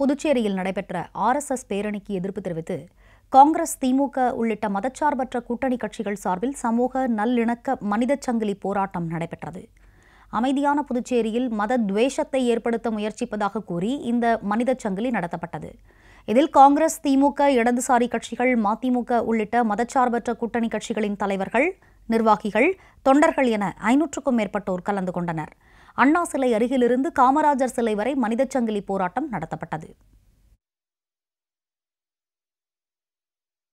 புதுச்சேரியில் நடைபெற்ற ஆர்எஸ்எஸ் பேரணிக்கு எதிர்ப்பு தெரிவித்து காங்கிரஸ், திமுக உள்ளிட்ட மதச்சார்பற்ற கூட்டணி கட்சிகள் சார்பில் சமூக நல்லிணக்க மனித சங்கிலி போராட்டம் நடைபெற்றது. அமைதியான புதுச்சேரியில் மத துவேஷத்தை ஏற்படுத்த முயற்சிப்பதாக கூறி இந்த மனித சங்கிலி நடத்தப்பட்டது. இதில் காங்கிரஸ், திமுக, இடதுசாரி கட்சிகள், மதிமுக உள்ளிட்ட மதச்சார்பற்ற கூட்டணி கட்சிகளின் தலைவர்கள், நிர்வாகிகள், தொண்டர்கள் என 500க்கும் மேற்பட்டோர் கலந்து கொண்டனர். அண்ணா சிலை அருகிலிருந்து காமராஜர் சிலை வரை மனித சங்கிலி போராட்டம் நடத்தப்பட்டது.